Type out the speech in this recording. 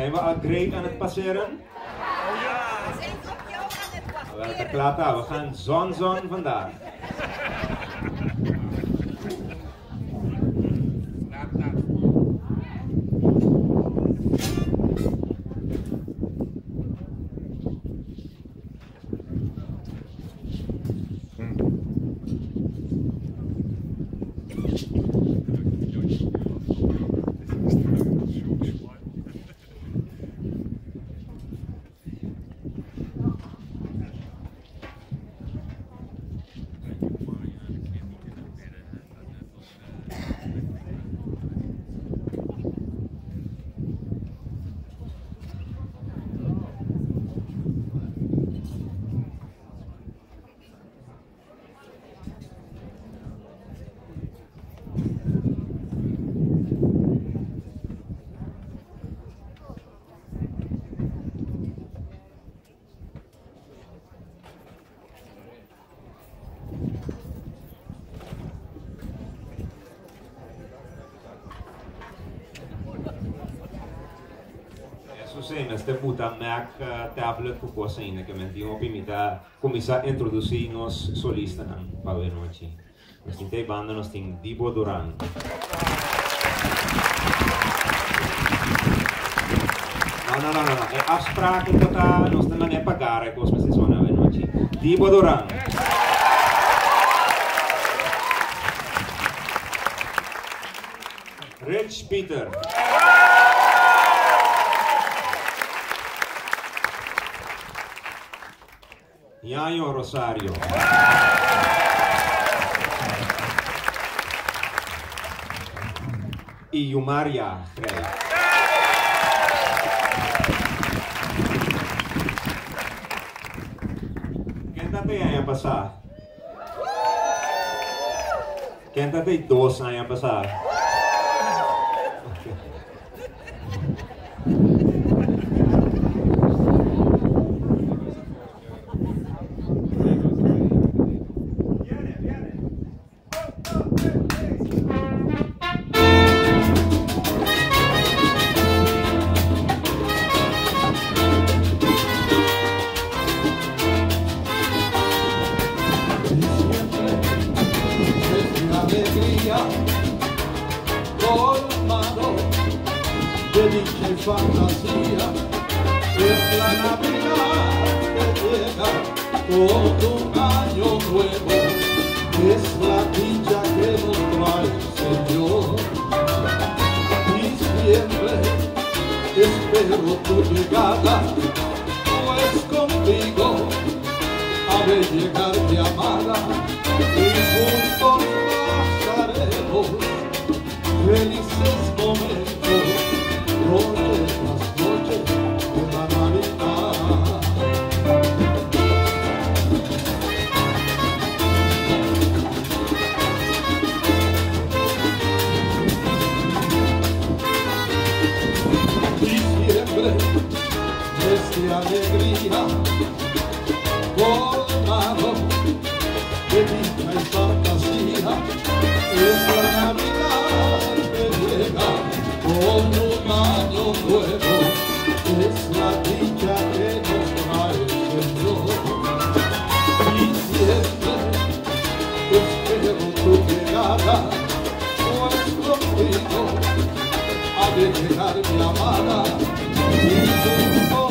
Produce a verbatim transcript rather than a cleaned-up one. Zijn we al great aan het passeren? Oh ja! We zijn toch jou aan het passeren? Welke klata, we gaan zon zon vandaag. En este puta Mac uh, tablet cucosa y que me dio optimidad comenzar a introducirnos solista para la noche. Nos tiene banda nos tiene Dibo Doran. No no no no, es abstracto total, nos tenemos que pagar a cosas que suena la noche. Dibo Doran. Rich Pieter. Ñaño Rosario y Umaria, creo. Quéntate año pasado. Quéntate dos años pasado. Fantasía es la Navidad que llega todo un año nuevo, es la dicha que nos trae el Señor, y siempre espero tu llegada, pues contigo habré llegado de amada y juntos pasaremos felices momentos. Alegría, colmado de dicha y fantasía, es la Navidad que llega con un año nuevo, es la dicha que nos trae el Señor, y siempre espero tu llegada, pues contigo ha de llegar mi amada y tu amor.